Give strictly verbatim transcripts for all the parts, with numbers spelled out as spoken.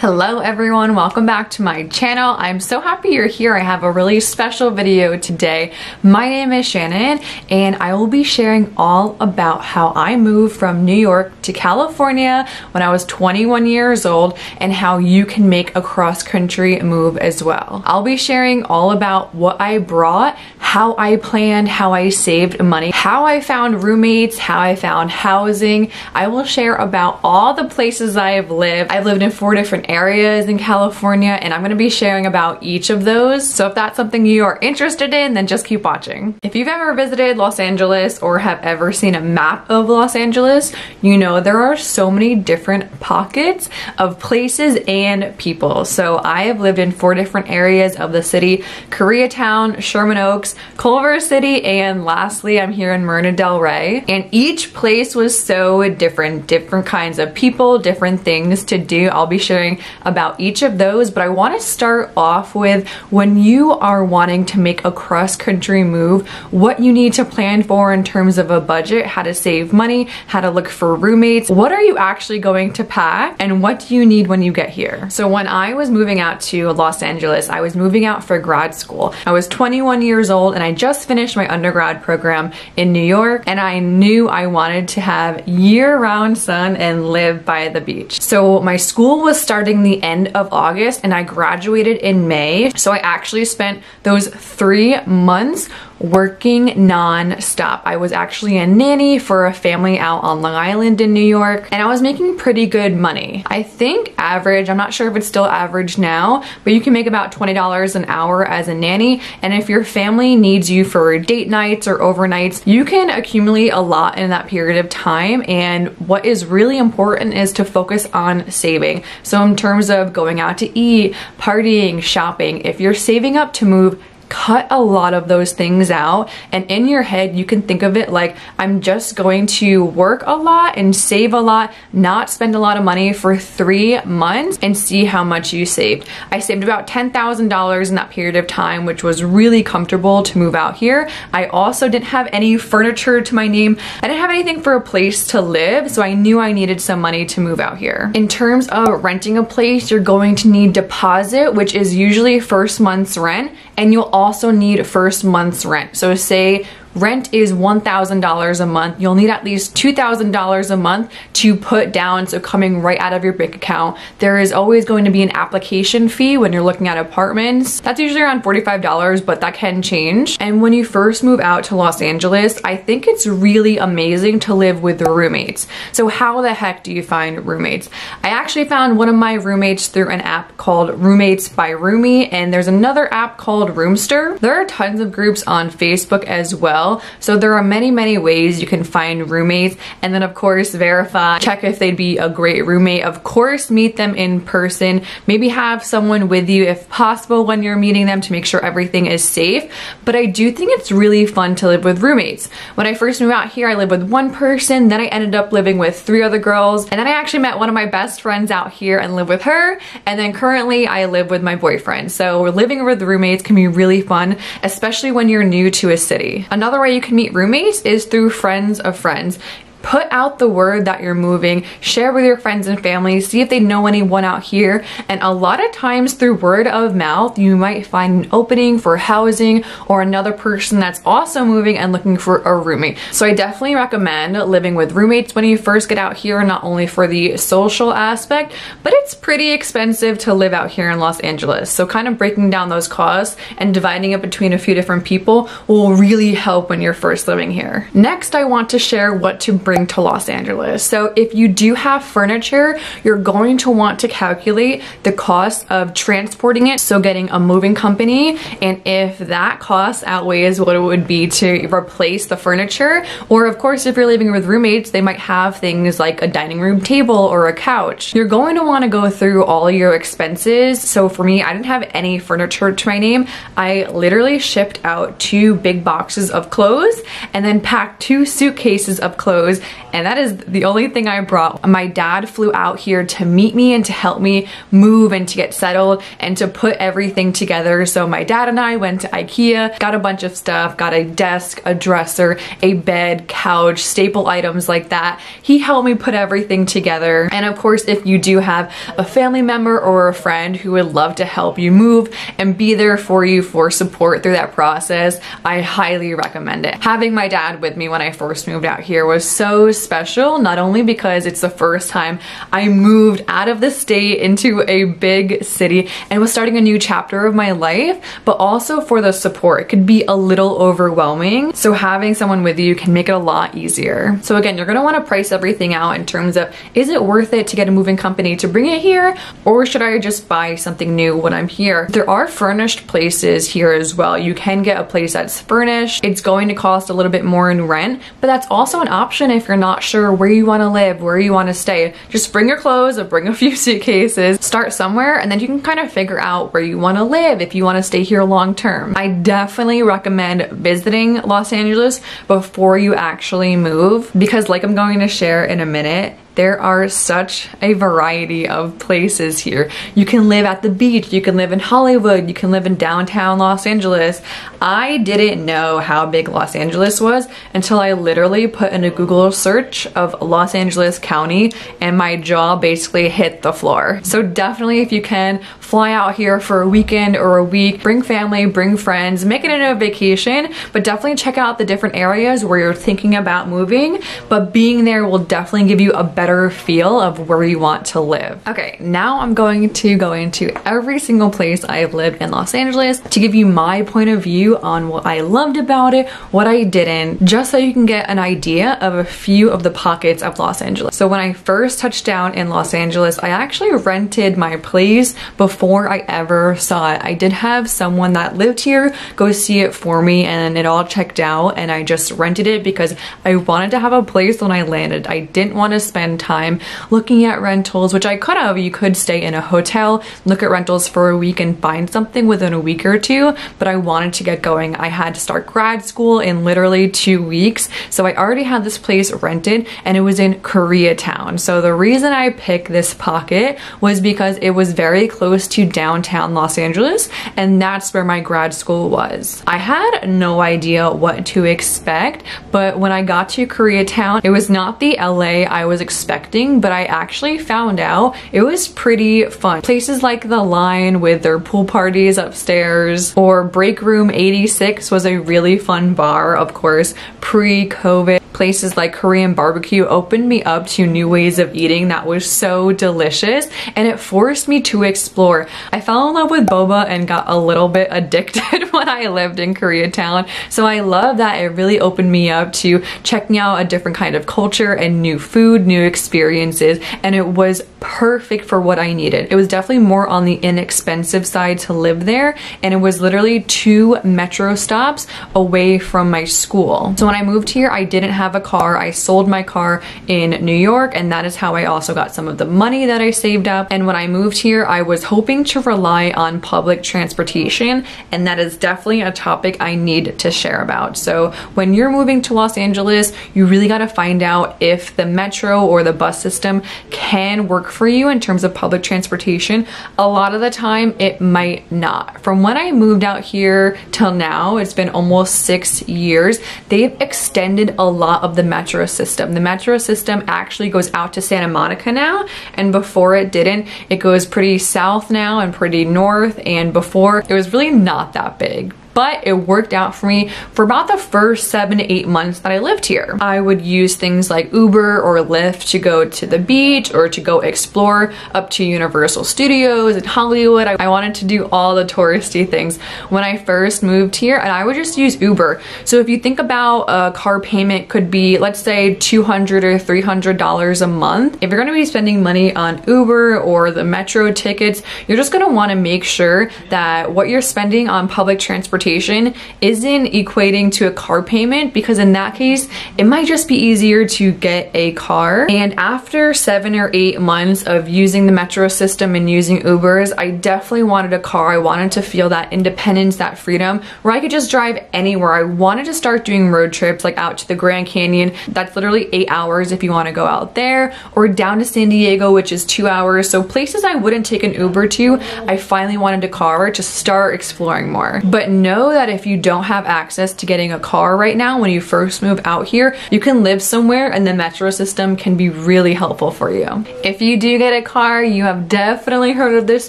Hello everyone, welcome back to my channel. I'm so happy you're here. I have a really special video today. My name is Shannon and I will be sharing all about how I moved from New York to California when I was twenty-one years old and how you can make a cross-country move as well. I'll be sharing all about what I brought, how I planned, how I saved money, how I found roommates, how I found housing. I will share about all the places I have lived. I've lived in four different areas in California and I'm going to be sharing about each of those. So if that's something you are interested in, then just keep watching. If you've ever visited Los Angeles or have ever seen a map of Los Angeles, you know there are so many different pockets of places and people. So I have lived in four different areas of the city: Koreatown, Sherman Oaks, Culver City, and lastly I'm here in Marina del Rey. And each place was so different, different kinds of people, different things to do. I'll be sharing about each of those, but I want to start off with when you are wanting to make a cross-country move, what you need to plan for in terms of a budget, how to save money, how to look for roommates, what are you actually going to pack, and what do you need when you get here. So when I was moving out to Los Angeles, I was moving out for grad school. I was twenty-one years old and I just finished my undergrad program in New York, and I knew I wanted to have year-round sun and live by the beach. So my school was starting starting the end of August and I graduated in May. So I actually spent those three months working non-stop. I was actually a nanny for a family out on Long Island in New York, and I was making pretty good money. I think average, I'm not sure if it's still average now, but you can make about twenty dollars an hour as a nanny, and if your family needs you for date nights or overnights, you can accumulate a lot in that period of time, and what is really important is to focus on saving. So in terms of going out to eat, partying, shopping, if you're saving up to move, cut a lot of those things out, and in your head you can think of it like, I'm just going to work a lot and save a lot, not spend a lot of money for three months and see how much you saved. I saved about ten thousand dollars in that period of time, which was really comfortable to move out here. I also didn't have any furniture to my name. I didn't have anything for a place to live, so I knew I needed some money to move out here. In terms of renting a place, you're going to need deposit, which is usually first month's rent, and you'll also need first month's rent. So say rent is one thousand dollars a month, you'll need at least two thousand dollars a month to put down, so coming right out of your bank account. There is always going to be an application fee when you're looking at apartments. That's usually around forty-five dollars, but that can change. And when you first move out to Los Angeles, I think it's really amazing to live with roommates. So how the heck do you find roommates? I actually found one of my roommates through an app called Roommates by Roomie, and there's another app called Roomster. There are tons of groups on Facebook as well. So there are many, many ways you can find roommates, and then of course verify, check if they'd be a great roommate, of course meet them in person, maybe have someone with you if possible when you're meeting them to make sure everything is safe. But I do think it's really fun to live with roommates. When I first moved out here, I lived with one person, then I ended up living with three other girls, and then I actually met one of my best friends out here and live with her, and then currently I live with my boyfriend. So living with roommates can be really fun, especially when you're new to a city. Another way you can meet roommates is through friends of friends. Put out the word that you're moving, share with your friends and family, see if they know anyone out here, and a lot of times through word of mouth you might find an opening for housing or another person that's also moving and looking for a roommate. So I definitely recommend living with roommates when you first get out here, not only for the social aspect, but it's pretty expensive to live out here in Los Angeles. So kind of breaking down those costs and dividing it between a few different people will really help when you're first living here. Next, I want to share what to bring to Los Angeles. So if you do have furniture, you're going to want to calculate the cost of transporting it, so getting a moving company, and if that cost outweighs what it would be to replace the furniture. Or of course, if you're living with roommates, they might have things like a dining room table or a couch. You're going to want to go through all your expenses. So for me, I didn't have any furniture to my name. I literally shipped out two big boxes of clothes and then packed two suitcases of clothes pictures, and that is the only thing I brought. My dad flew out here to meet me and to help me move and to get settled and to put everything together. So my dad and I went to IKEA, got a bunch of stuff, got a desk, a dresser, a bed, couch, staple items like that. He helped me put everything together. And of course, if you do have a family member or a friend who would love to help you move and be there for you for support through that process, I highly recommend it. Having my dad with me when I first moved out here was so special, not only because it's the first time I moved out of the state into a big city and was starting a new chapter of my life, but also for the support. It could be a little overwhelming, so having someone with you can make it a lot easier. So again, you're gonna wanna price everything out in terms of, is it worth it to get a moving company to bring it here, or should I just buy something new when I'm here? There are furnished places here as well. You can get a place that's furnished. It's going to cost a little bit more in rent, but that's also an option if you're not sure where you wanna live, where you wanna stay. Just bring your clothes or bring a few suitcases, start somewhere, and then you can kind of figure out where you wanna live if you wanna stay here long term. I definitely recommend visiting Los Angeles before you actually move, because like I'm going to share in a minute, there are such a variety of places here. You can live at the beach, you can live in Hollywood, you can live in downtown Los Angeles. I didn't know how big Los Angeles was until I literally put in a Google search of Los Angeles County, and my jaw basically hit the floor. So definitely, if you can, fly out here for a weekend or a week, bring family, bring friends, make it into a vacation, but definitely check out the different areas where you're thinking about moving, but being there will definitely give you a better feel of where you want to live. Okay, now I'm going to go into every single place I've lived in Los Angeles to give you my point of view on what I loved about it, what I didn't, just so you can get an idea of a few of the pockets of Los Angeles. So when I first touched down in Los Angeles, I actually rented my place before I ever saw it. I did have someone that lived here go see it for me, and it all checked out, and I just rented it because I wanted to have a place when I landed. I didn't want to spend time looking at rentals, which I could have. You could stay in a hotel, look at rentals for a week, and find something within a week or two, but I wanted to get going. I had to start grad school in literally two weeks, so I already had this place rented, and it was in Koreatown. So the reason I picked this pocket was because it was very close to downtown Los Angeles, and that's where my grad school was. I had no idea what to expect, but when I got to Koreatown, it was not the L A I was expecting Expecting, but I actually found out it was pretty fun. Places like The Line with their pool parties upstairs, or Break Room eighty-six was a really fun bar, of course, pre-COVID. Places like Korean barbecue opened me up to new ways of eating that was so delicious, and it forced me to explore. I fell in love with boba and got a little bit addicted when I lived in Koreatown, so I love that it really opened me up to checking out a different kind of culture and new food, new experiences, and it was perfect for what I needed. It was definitely more on the inexpensive side to live there, and it was literally two metro stops away from my school. So when I moved here, I didn't have a car. I sold my car in New York, and that is how I also got some of the money that I saved up. And when I moved here, I was hoping to rely on public transportation, and that is definitely a topic I need to share about. So when you're moving to Los Angeles, you really got to find out if the metro or the bus system can work for you in terms of public transportation. A lot of the time, it might not. From when I moved out here till now, it's been almost six years, they've extended a lot of the metro system. The metro system actually goes out to Santa Monica now, and before it didn't. It goes pretty south now and pretty north, and before it was really not that big. But it worked out for me for about the first seven to eight months that I lived here. I would use things like Uber or Lyft to go to the beach or to go explore up to Universal Studios in Hollywood. I wanted to do all the touristy things when I first moved here, and I would just use Uber. So if you think about a car payment could be, let's say, two hundred dollars or three hundred dollars a month. If you're gonna be spending money on Uber or the metro tickets, you're just gonna wanna make sure that what you're spending on public transportation vacation isn't equating to a car payment, because in that case, it might just be easier to get a car. And after seven or eight months of using the metro system and using Ubers, I definitely wanted a car. I wanted to feel that independence, that freedom, where I could just drive anywhere. I wanted to start doing road trips, like out to the Grand Canyon. That's literally eight hours if you want to go out there, or down to San Diego, which is two hours. So places I wouldn't take an Uber to, I finally wanted a car to start exploring more. But know that if you don't have access to getting a car right now, when you first move out here, you can live somewhere and the metro system can be really helpful for you. If you do get a car, you have definitely heard of this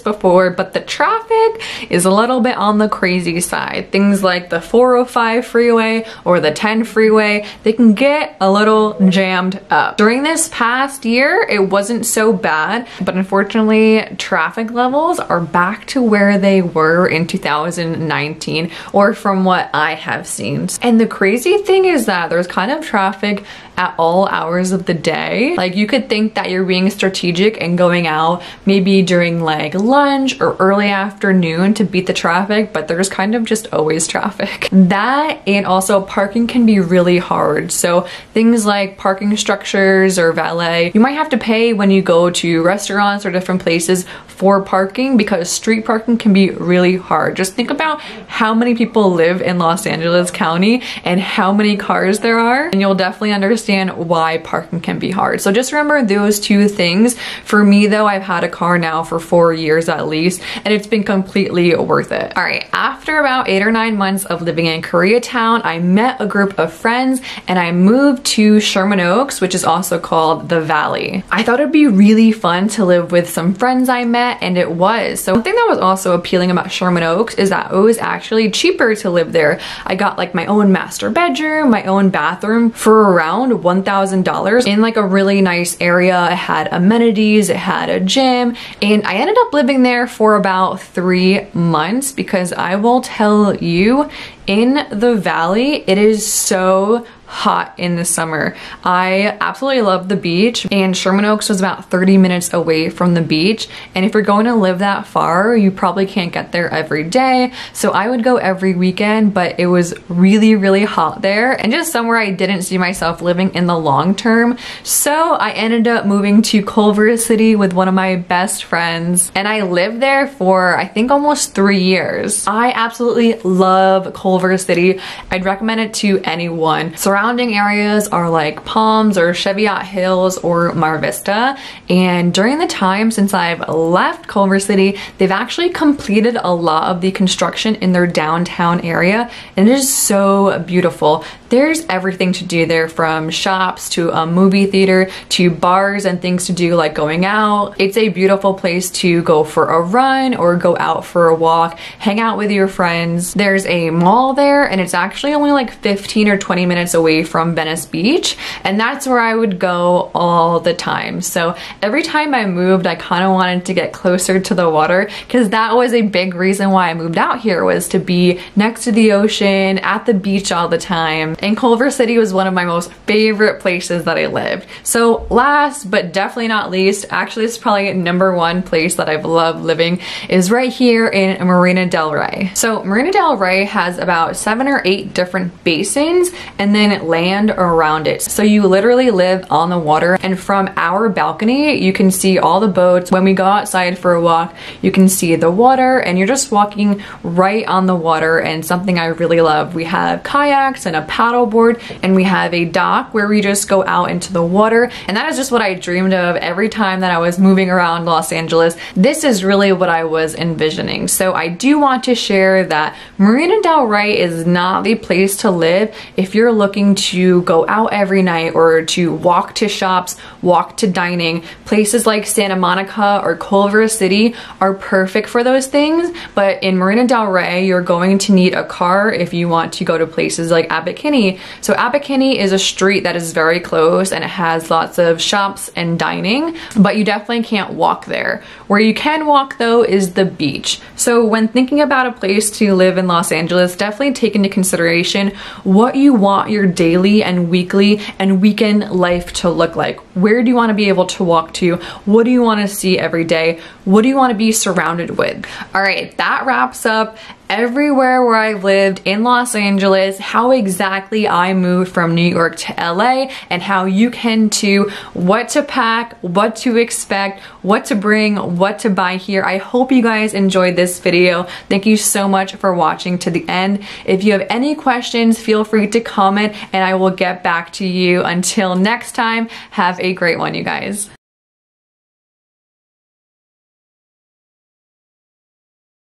before, but the traffic is a little bit on the crazy side. Things like the four oh five freeway or the ten freeway, they can get a little jammed up. During this past year, it wasn't so bad, but unfortunately, traffic levels are back to where they were in two thousand nineteen, or from what I have seen. And the crazy thing is that there's kind of traffic at all hours of the day. Like, you could think that you're being strategic and going out maybe during like lunch or early afternoon to beat the traffic, but there's kind of just always traffic. That, and also parking can be really hard. So things like parking structures or valet, you might have to pay when you go to restaurants or different places for parking, because street parking can be really hard. Just think about how many people live in Los Angeles County and how many cars there are, and you'll definitely understand why parking can be hard. So just remember those two things. For me though, I've had a car now for four years at least, and it's been completely worth it. All right, after about eight or nine months of living in Koreatown, I met a group of friends and I moved to Sherman Oaks, which is also called the Valley. I thought it'd be really fun to live with some friends I met, and it was. So one thing that was also appealing about Sherman Oaks is that it was actually cheaper to live there. I got like my own master bedroom, my own bathroom for around one thousand dollars in like a really nice area. It had amenities, it had a gym, and I ended up living there for about three months because I will tell you, in the Valley, it is so hot in the summer. I absolutely love the beach, and Sherman Oaks was about thirty minutes away from the beach, and if you're going to live that far, you probably can't get there every day, so I would go every weekend, but it was really, really hot there, and just somewhere I didn't see myself living in the long term. So I ended up moving to Culver City with one of my best friends, and I lived there for I think almost three years. I absolutely love Culver City. I'd recommend it to anyone. Surrounding Surrounding areas are like Palms or Cheviot Hills or Mar Vista, and during the time since I've left Culver City, they've actually completed a lot of the construction in their downtown area, and it is so beautiful. There's everything to do there, from shops to a movie theater to bars and things to do like going out. It's a beautiful place to go for a run or go out for a walk, hang out with your friends. There's a mall there, and it's actually only like fifteen or twenty minutes away from Venice Beach, and that's where I would go all the time. So every time I moved, I kind of wanted to get closer to the water, because that was a big reason why I moved out here, was to be next to the ocean, at the beach all the time. And Culver City was one of my most favorite places that I lived. So last but definitely not least, actually it's probably number one place that I've loved living, is right here in Marina del Rey. So Marina del Rey has about seven or eight different basins and then land around it. So you literally live on the water, and from our balcony you can see all the boats. When we go outside for a walk, you can see the water, and you're just walking right on the water. And something I really love, we have kayaks and a paddleboard, and we have a dock where we just go out into the water, and that is just what I dreamed of every time that I was moving around Los Angeles. This is really what I was envisioning. So I do want to share that Marina del Rey is not the place to live if you're looking to go out every night or to walk to shops, walk to dining. Places like Santa Monica or Culver City are perfect for those things, but in Marina del Rey, you're going to need a car if you want to go to places like Abbot Kinney. So Abbot Kinney is a street that is very close, and it has lots of shops and dining, but you definitely can't walk there. Where you can walk though is the beach. So when thinking about a place to live in Los Angeles, definitely take into consideration what you want your daily and weekly and weekend life to look like. Where do you want to be able to walk to? What do you want to see every day? What do you want to be surrounded with? All right, that wraps up everywhere where I've lived in Los Angeles, how exactly I moved from New York to L A, and how you can too, what to pack, what to expect, what to bring, what to buy here. I hope you guys enjoyed this video. Thank you so much for watching to the end. If you have any questions, feel free to comment and I will get back to you. Until next time, have a great one, you guys.